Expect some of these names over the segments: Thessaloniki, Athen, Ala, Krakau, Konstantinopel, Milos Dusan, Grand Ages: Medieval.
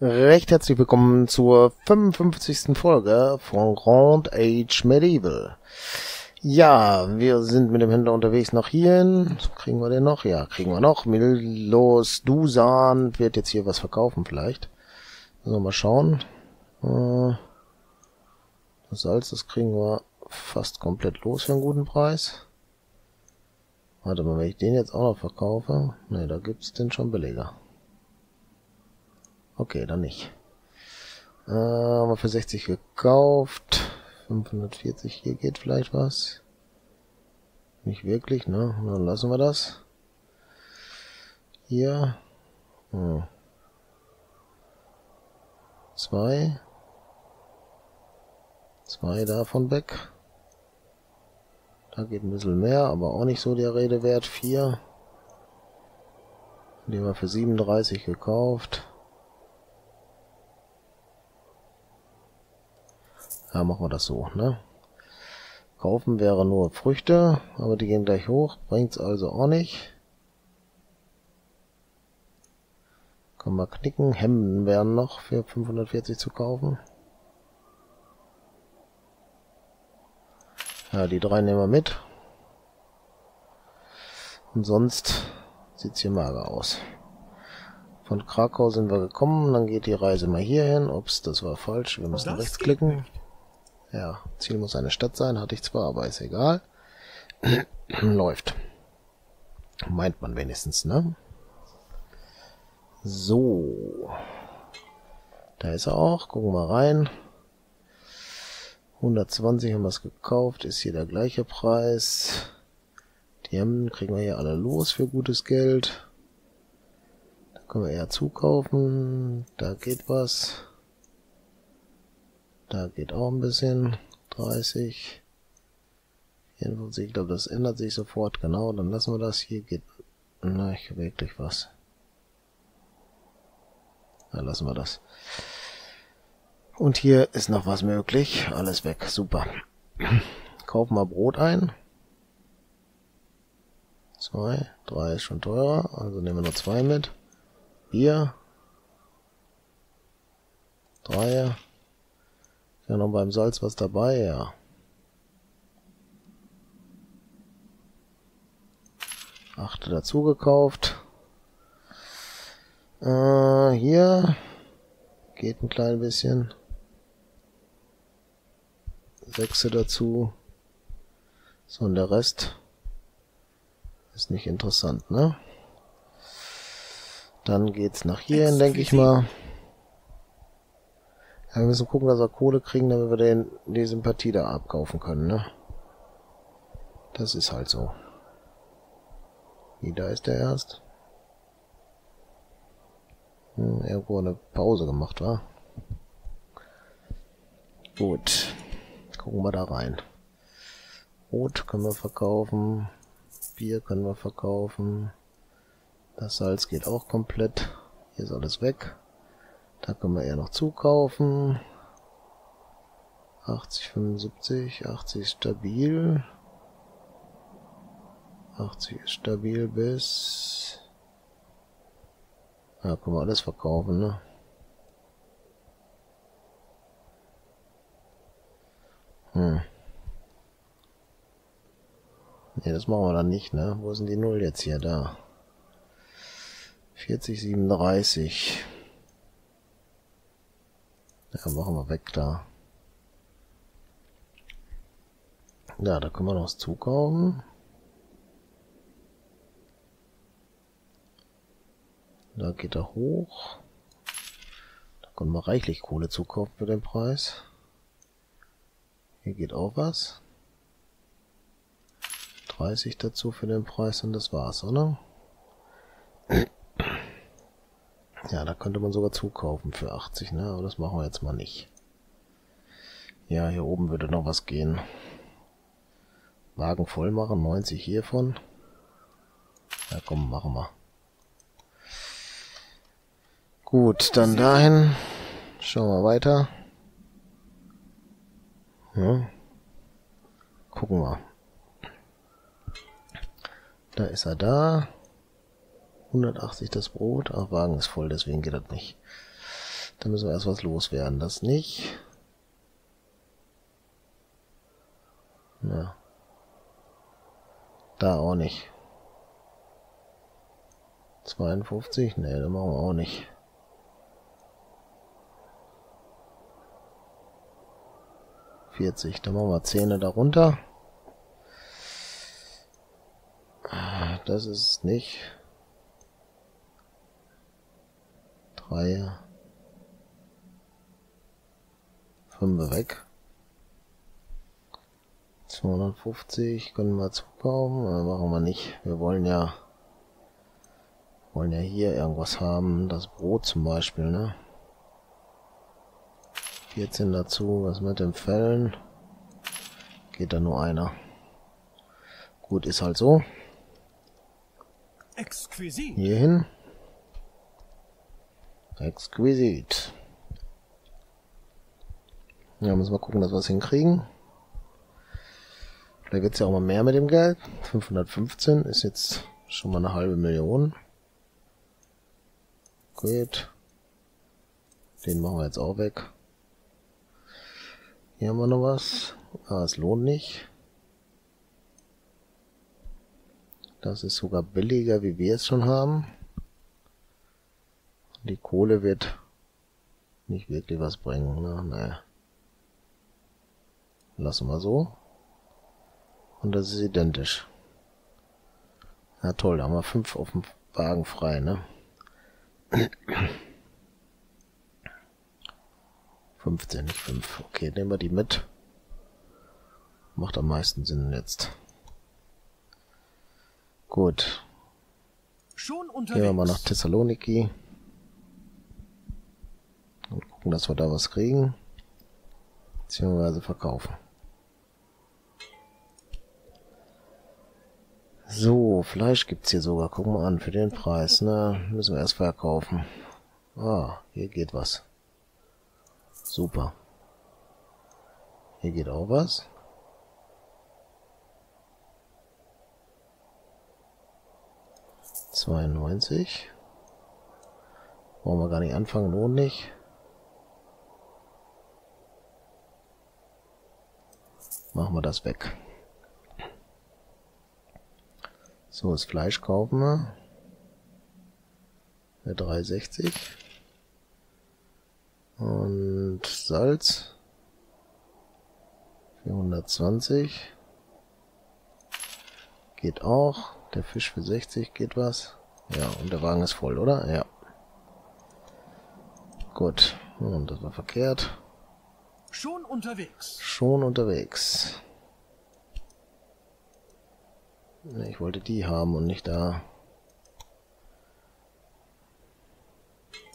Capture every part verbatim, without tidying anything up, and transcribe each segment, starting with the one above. Recht herzlich willkommen zur fünfundfünfzigsten Folge von Grand Age Medieval. Ja, wir sind mit dem Händler unterwegs nach hierhin. Kriegen wir den noch? Ja, kriegen wir noch. Milos Dusan wird jetzt hier was verkaufen vielleicht. So, mal schauen. Das Salz, das kriegen wir fast komplett los für einen guten Preis. Warte mal, wenn ich den jetzt auch noch verkaufe. Ne, da gibt es den schon billiger. Okay, dann nicht. Äh, haben wir für sechzig gekauft. fünfhundertvierzig, hier geht vielleicht was. Nicht wirklich, ne? Dann lassen wir das. Hier. Hm. Zwei. Zwei davon weg. Da geht ein bisschen mehr, aber auch nicht so der Rede wert. Vier. Die haben wir für siebenunddreißig gekauft. Ja, machen wir das so, ne? Kaufen wäre nur Früchte, aber die gehen gleich hoch. Bringt's also auch nicht. Können wir knicken. Hemden wären noch für fünfhundertvierzig zu kaufen. Ja, die drei nehmen wir mit. Und sonst sieht's hier mager aus. Von Krakau sind wir gekommen, dann geht die Reise mal hierhin. Ups, das war falsch. Wir müssen rechts klicken. Ja, Ziel muss eine Stadt sein, hatte ich zwar, aber ist egal. Läuft. Meint man wenigstens, ne? So. Da ist er auch. Gucken wir rein. hundertzwanzig haben wir es gekauft. Ist hier der gleiche Preis. Die Hemden kriegen wir hier alle los für gutes Geld. Da können wir eher zukaufen. Da geht was. Da geht auch ein bisschen. dreißig. vierundfünfzig. Ich glaube, das ändert sich sofort. Genau, dann lassen wir das. Hier geht nicht wirklich was. Dann lassen wir das. Und hier ist noch was möglich. Alles weg. Super. Kaufen wir Brot ein. Zwei. Drei ist schon teurer. Also nehmen wir nur zwei mit. Bier. Drei. Ja, noch beim Salz was dabei, ja. Achte dazu gekauft. Äh, hier geht ein klein bisschen. Sechse dazu. So, und der Rest ist nicht interessant, ne? Dann geht's nach hier hin, denke ich mal. Ja, wir müssen gucken, dass wir Kohle kriegen, damit wir den, die Sympathie da abkaufen können, ne? Das ist halt so. Wie, da ist der erst? Hm, irgendwo eine Pause gemacht, wa? Gut. Gucken wir da rein. Rot können wir verkaufen. Bier können wir verkaufen. Das Salz geht auch komplett. Hier ist alles weg. Da können wir eher noch zukaufen. achtzig, fünfundsiebzig, achtzig ist stabil. achtzig ist stabil bis... Ja, können wir alles verkaufen, ne? Hm. Ne, das machen wir dann nicht, ne? Wo sind die Null jetzt hier? Da. vierzig, siebenunddreißig. Ja, machen wir weg da. Ja, da können wir noch was zukaufen. Da geht er hoch. Da können wir reichlich Kohle zukaufen für den Preis. Hier geht auch was. dreißig dazu für den Preis und das war's, oder? Ja, da könnte man sogar zukaufen für achtzig, ne? Aber das machen wir jetzt mal nicht. Ja, hier oben würde noch was gehen. Wagen voll machen, neunzig hiervon. Ja, komm, machen wir. Gut, dann dahin. Schauen wir weiter. Ja. Gucken wir. Da ist er da. hundertachtzig das Brot. Ach, Wagen ist voll, deswegen geht das nicht. Da müssen wir erst was loswerden. Das nicht. Ja. Da auch nicht. zweiundfünfzig? Ne, da machen wir auch nicht. vierzig, da machen wir zehn darunter. Das ist nicht. drei. fünf weg. zweihundertfünfzig können wir zukaufen, aber machen wir nicht. Wir wollen ja wollen ja hier irgendwas haben, das Brot zum Beispiel, ne? vierzehn dazu, was mit dem Fällen? Geht da nur einer. Gut, ist halt so. Exquisit. Hier hin. Exquisit. Ja, müssen wir gucken, dass wir es hinkriegen. Vielleicht wird es ja auch mal mehr mit dem Geld. fünfhundertfünfzehn ist jetzt schon mal eine halbe Million. Gut. Den machen wir jetzt auch weg. Hier haben wir noch was. Ah, es lohnt nicht. Das ist sogar billiger, wie wir es schon haben. Die Kohle wird nicht wirklich was bringen. Ne? Naja. Lassen wir so. Und das ist identisch. Na toll, da haben wir fünf auf dem Wagen frei, ne? fünfzehn, nicht fünf. Okay, nehmen wir die mit. Macht am meisten Sinn jetzt. Gut. Schon unterwegs. Gehen wir mal nach Thessaloniki. Und gucken, dass wir da was kriegen. Beziehungsweise verkaufen. So, Fleisch gibt's hier sogar. Gucken wir an, für den Preis. Na, müssen wir erst verkaufen. Ah, hier geht was. Super. Hier geht auch was. zweiundneunzig. Wollen wir gar nicht anfangen, lohnt nicht. Machen wir das weg. So, das Fleisch kaufen wir. Für drei sechzig. Und Salz für hundertzwanzig geht auch, der Fisch für sechzig geht was, ja, und der Wagen ist voll, oder? Ja. Gut, und das war verkehrt. Schon unterwegs. Schon unterwegs. Ich wollte die haben und nicht da.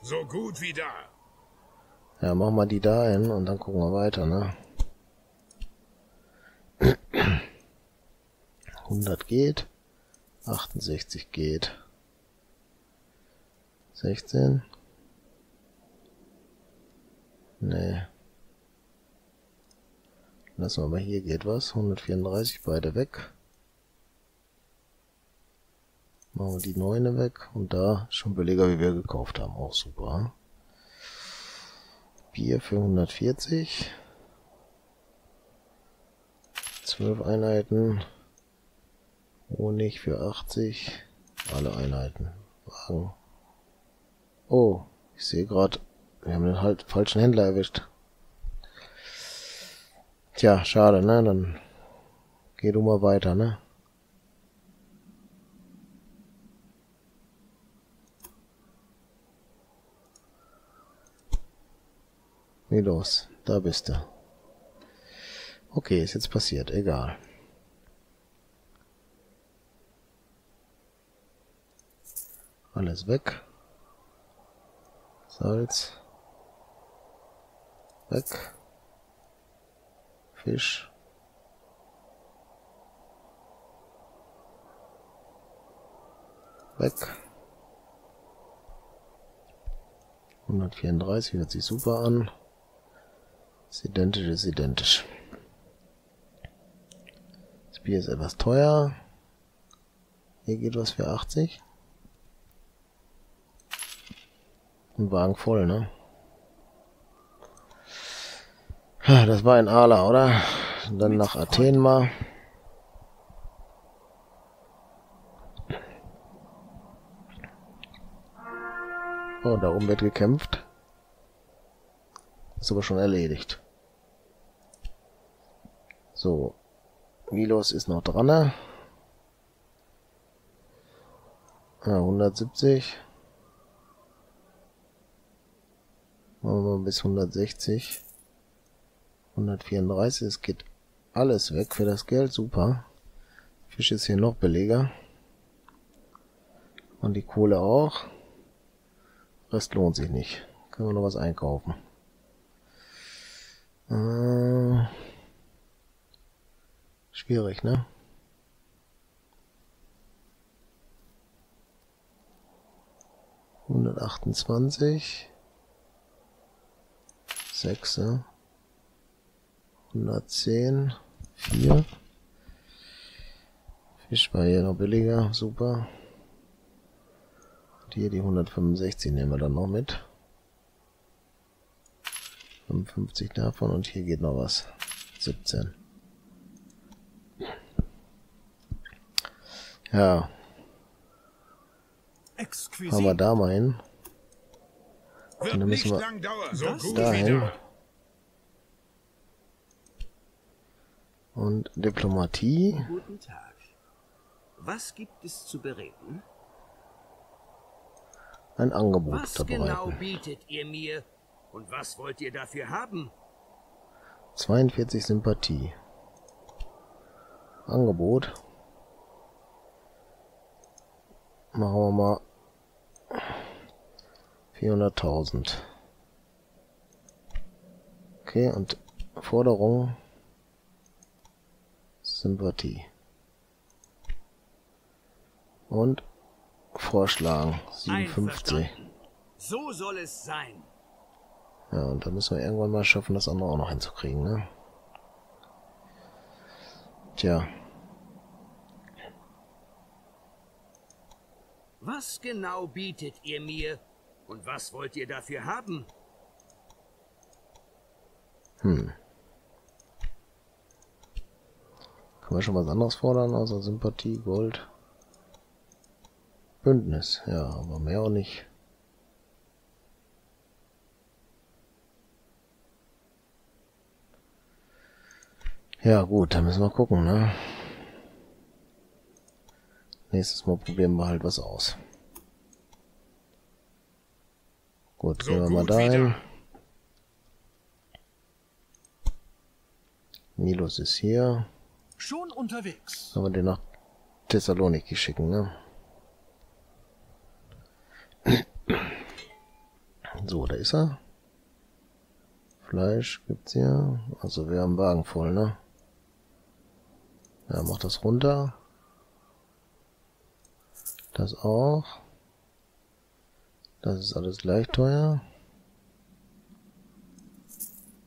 So gut wie da. Ja, machen wir die da hin und dann gucken wir weiter, ne? hundert geht. achtundsechzig geht. sechzehn. Nee. Lassen wir mal, hier geht was. hundertvierunddreißig, beide weg. Machen wir die neune weg. Und da schon billiger, wie wir gekauft haben. Auch super, ne? Bier für hundertvierzig. zwölf Einheiten. Honig für achtzig. Alle Einheiten. Wagen. Oh, ich sehe gerade, wir haben den halt falschen Händler erwischt. Tja, schade, ne? Dann geh du mal weiter, ne? Milos, da bist du. Okay, ist jetzt passiert, egal. Alles weg. Salz. Weg. Fisch. Weg. hundertvierunddreißig hört sich super an. Ist identisch, ist identisch. Das Bier ist etwas teuer. Hier geht was für achtzig. Ein Wagen voll, ne? Das war in Ala, oder? Und dann nach Athen mal. Oh, da oben wird gekämpft. Ist aber schon erledigt. So. Milos ist noch dran. Ne? Ja, hundertsiebzig. Machen wir mal bis hundertsechzig. hundertvierunddreißig. Es geht alles weg für das Geld. Super. Fisch ist hier noch billiger. Und die Kohle auch. Rest lohnt sich nicht. Können wir noch was einkaufen. Äh, schwierig, ne? hundertachtundzwanzig. sechs. hundertzehn. vier. Fisch war hier noch billiger. Super. Hier die hundertfünfundsechzig nehmen wir dann noch mit. fünfundfünfzig davon und hier geht noch was. siebzehn. Ja. Fahren wir da mal hin. Und dann müssen wir dahin. Und Diplomatie. Guten Tag. Was gibt es zu bereden? Ein Angebot was dabei. Genau bietet ihr mir und was wollt ihr dafür haben? zweiundvierzig Sympathie. Angebot. Machen wir mal vierhunderttausend. Okay, und Forderung. Sympathie. Und vorschlagen. siebenundfünfzig. So soll es sein. Ja, und da müssen wir irgendwann mal schaffen, das andere auch noch hinzukriegen, ne? Tja. Was genau bietet ihr mir? Und was wollt ihr dafür haben? Hm. Können wir schon was anderes fordern, außer Sympathie, Gold? Bündnis, ja, aber mehr auch nicht. Ja gut, dann müssen wir gucken, ne? Nächstes Mal probieren wir halt was aus. Gut, gehen wir mal dahin. Milos ist hier. Schon unterwegs. Sollen wir den nach Thessaloniki schicken, ne? So, da ist er. Fleisch gibt's hier. Also wir haben Wagen voll, ne? Ja, mach das runter. Das auch. Das ist alles gleich teuer.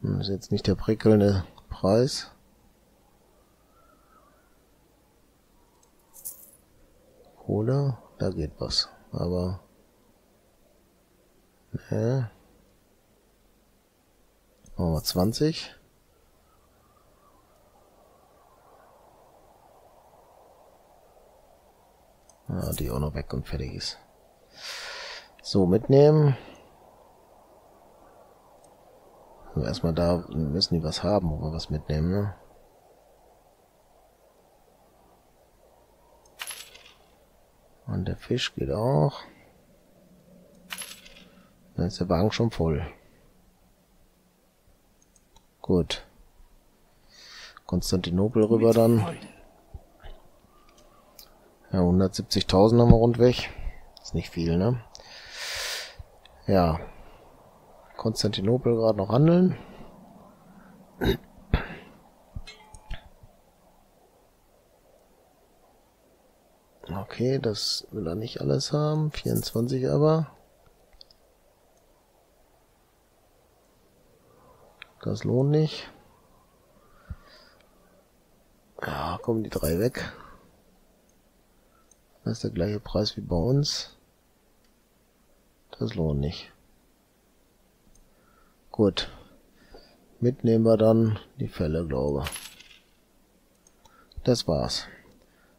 Das ist jetzt nicht der prickelnde Preis. Kohle, da geht was. Aber... Ne. Machen wir zwanzig. Ja, die auch noch weg und fertig ist. So, mitnehmen. Also erstmal da müssen die was haben, wo wir was mitnehmen, ne? Und der Fisch geht auch. Dann ist der Wagen schon voll. Gut. Konstantinopel rüber dann. Ja, hundertsiebzigtausend haben wir rundweg. Ist nicht viel, ne? Ja. Konstantinopel gerade noch handeln. Okay, das will er nicht alles haben. vierundzwanzig aber. Das lohnt nicht. Ja, kommen die drei weg. Das ist der gleiche Preis wie bei uns. Das lohnt nicht. Gut. Mitnehmen wir dann die Fälle, glaube ich. Das war's.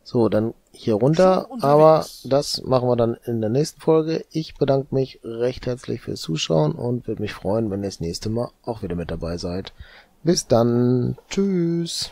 So, dann hier runter, aber das machen wir dann in der nächsten Folge. Ich bedanke mich recht herzlich fürs Zuschauen und würde mich freuen, wenn ihr das nächste Mal auch wieder mit dabei seid. Bis dann. Tschüss.